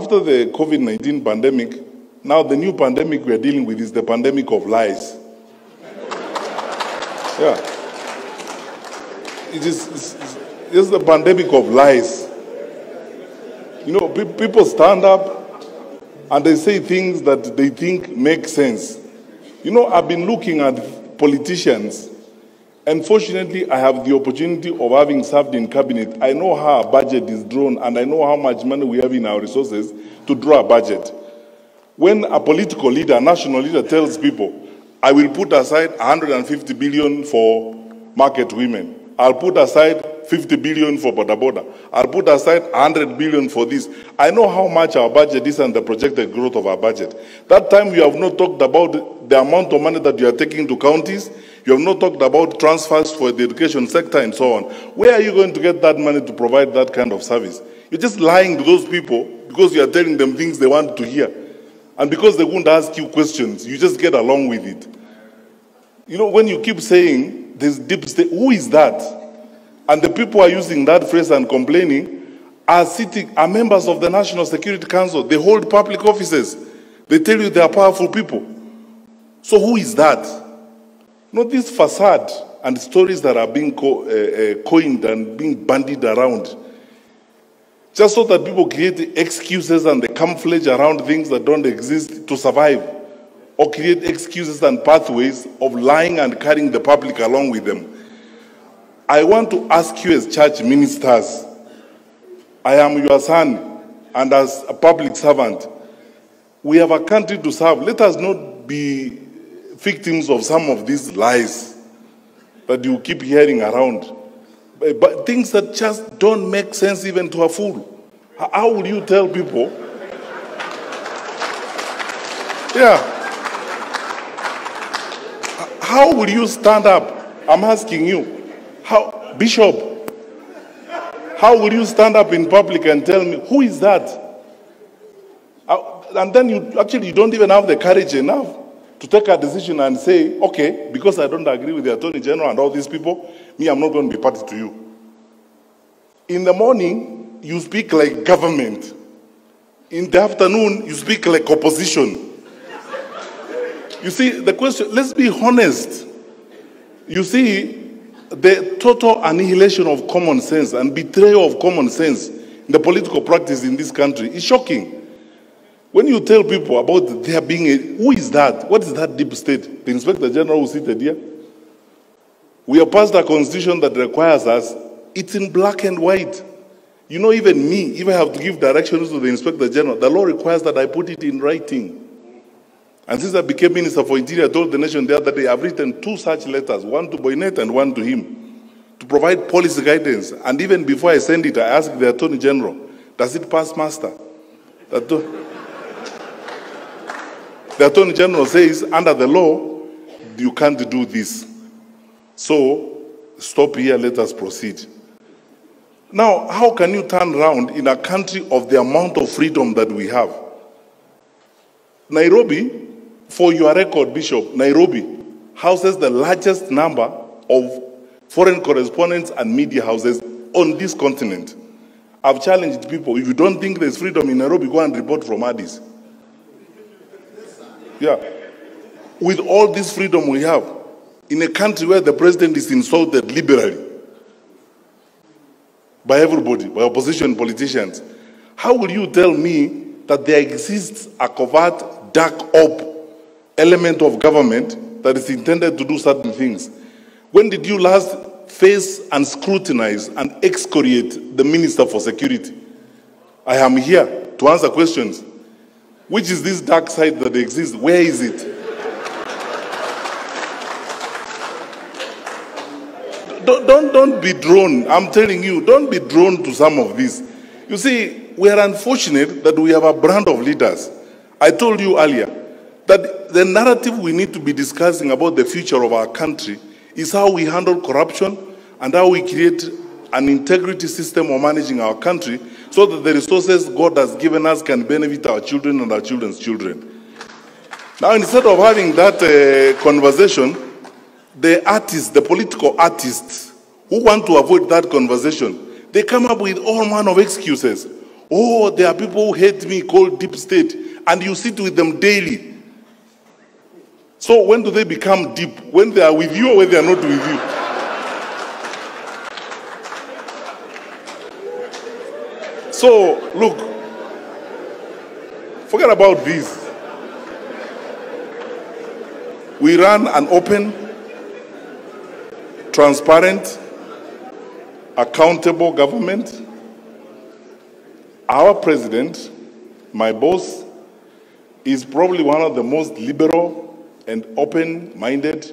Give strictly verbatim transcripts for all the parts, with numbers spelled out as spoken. After the COVID nineteen pandemic, now the new pandemic we are dealing with is the pandemic of lies. Yeah. It is it's, it's the pandemic of lies. You know, pe people stand up and they say things that they think make sense. You know, I've been looking at politicians, and fortunately I have the opportunity of having served in cabinet. I know how a budget is drawn, and I know how much money we have in our resources to draw a budget. When a political leader, a national leader, tells people, I will put aside one hundred fifty billion for market women, I'll put aside fifty billion for border border, I'll put aside one hundred billion for this. I know how much our budget is and the projected growth of our budget. That time you have not talked about the amount of money that you are taking to counties, you have not talked about transfers for the education sector and so on. Where are you going to get that money to provide that kind of service? You're just lying to those people because you are telling them things they want to hear. And because they won't ask you questions, you just get along with it. You know, when you keep saying this deep state, who is that? And the people who are using that phrase and complaining are sitting, are members of the National Security Council. They hold public offices. They tell you they are powerful people. So who is that? You know, this facade and stories that are being co uh, uh, coined and being bandied around, just so that people create excuses and they camouflage around things that don't exist to survive, or create excuses and pathways of lying and carrying the public along with them. I want to ask you as church ministers, I am your son, and as a public servant, we have a country to serve. Let us not be victims of some of these lies that you keep hearing around. But things that just don't make sense even to a fool. How will you tell people? Yeah. How will you stand up? I'm asking you. How, Bishop, how will you stand up in public and tell me, who is that? And then you actually you don't even have the courage enough to take a decision and say, okay, because I don't agree with the Attorney General and all these people, me, I'm not going to be party to you. In the morning, you speak like government. In the afternoon, you speak like opposition. You see, the question, let's be honest. You see, the total annihilation of common sense and betrayal of common sense in the political practice in this country is shocking. When you tell people about there being a, who is that? What is that deep state? The Inspector General who seated here? We have passed a constitution that requires us, it's in black and white. You know, even me, if I have to give directions to the Inspector General, the law requires that I put it in writing. And since I became Minister for Interior, I told the nation the other day, I've written two such letters, one to Boynet and one to him, to provide policy guidance. And even before I send it, I asked the Attorney General, does it pass muster? That The Attorney General says, under the law, you can't do this. So, stop here, let us proceed. Now, how can you turn around in a country of the amount of freedom that we have? Nairobi, for your record, Bishop, Nairobi houses the largest number of foreign correspondents and media houses on this continent. I've challenged people, if you don't think there's freedom in Nairobi, go and report from Addis. Yeah. With all this freedom we have, in a country where the president is insulted liberally by everybody, by opposition politicians, how will you tell me that there exists a covert, dark op element of government that is intended to do certain things? When did you last face and scrutinize and excoriate the Minister for Security? I am here to answer questions. Which is this dark side that exists? Where is it? don't, don't, don't be drawn. I'm telling you, don't be drawn to some of this. You see, we are unfortunate that we have a brand of leaders. I told you earlier that the narrative we need to be discussing about the future of our country is how we handle corruption and how we create an integrity system of managing our country so that the resources God has given us can benefit our children and our children's children. Now, instead of having that uh, conversation, the artists, the political artists who want to avoid that conversation, they come up with all manner of excuses. Oh, there are people who hate me called deep state, and you sit with them daily. So when do they become deep? When they are with you or when they are not with you? So, look, forget about this. We run an open, transparent, accountable government. Our president, my boss, is probably one of the most liberal and open-minded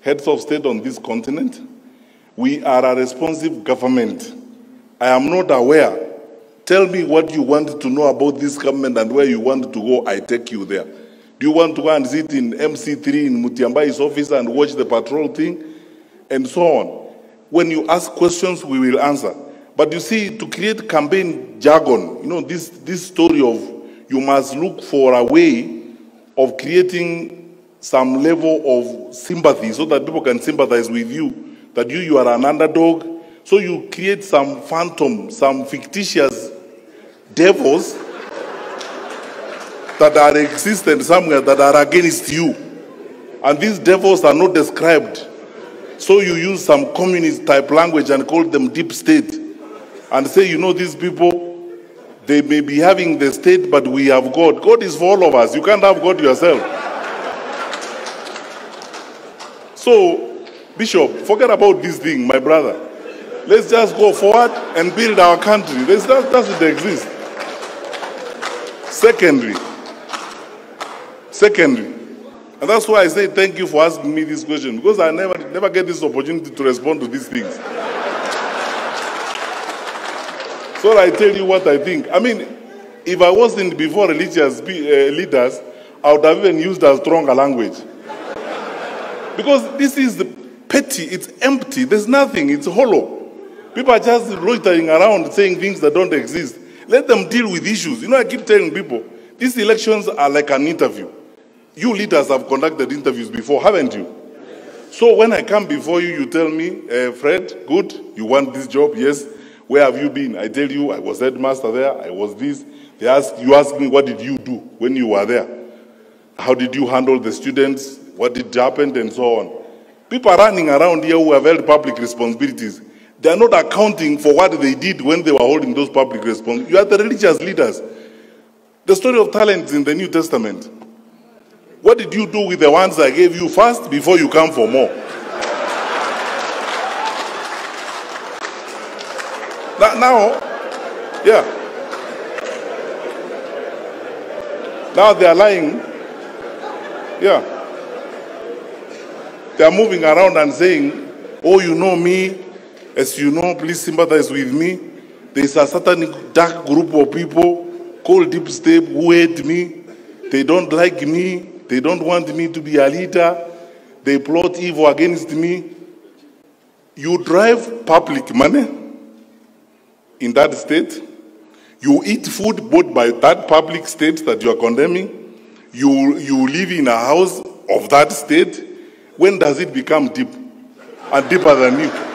heads of state on this continent. We are a responsive government. I am not aware. Tell me what you want to know about this government and where you want to go, I take you there. Do you want to go and sit in M C three in Mutiambai's office and watch the patrol thing? And so on. When you ask questions, we will answer. But you see, to create campaign jargon, you know, this, this story of you must look for a way of creating some level of sympathy so that people can sympathize with you, that you, you are an underdog. So you create some phantom, some fictitious devils that are existent somewhere that are against you. And these devils are not described. So you use some communist type language and call them deep state. And say, you know, these people, they may be having the state, but we have God. God is for all of us. You can't have God yourself. So, Bishop, forget about this thing, my brother. Let's just go forward and build our country. This doesn't exist. Secondly, secondly, and that's why I say thank you for asking me this question, because I never, never get this opportunity to respond to these things. So I tell you what I think. I mean, if I wasn't before religious leaders, I would have even used a stronger language. Because this is the petty, it's empty, there's nothing, it's hollow. People are just loitering around saying things that don't exist. Let them deal with issues. You know, I keep telling people, these elections are like an interview. You leaders have conducted interviews before, haven't you? So when I come before you, you tell me, eh, Fred, good, you want this job? Yes. Where have you been? I tell you, I was headmaster there, I was this. They ask, you ask me, what did you do when you were there? How did you handle the students? What did happen? And so on. People are running around here who have held public responsibilities. They are not accounting for what they did when they were holding those public responsibilities. You are the religious leaders. The story of talents in the New Testament. What did you do with the ones I gave you first before you come for more? now, now, yeah. Now they are lying. Yeah. They are moving around and saying, oh, you know me. As you know, please sympathize with me. There is a certain dark group of people called Deep State who hate me. They don't like me. They don't want me to be a leader. They plot evil against me. You drive public money in that state. You eat food bought by that public state that you are condemning. You, you live in a house of that state. When does it become deep and deeper than you?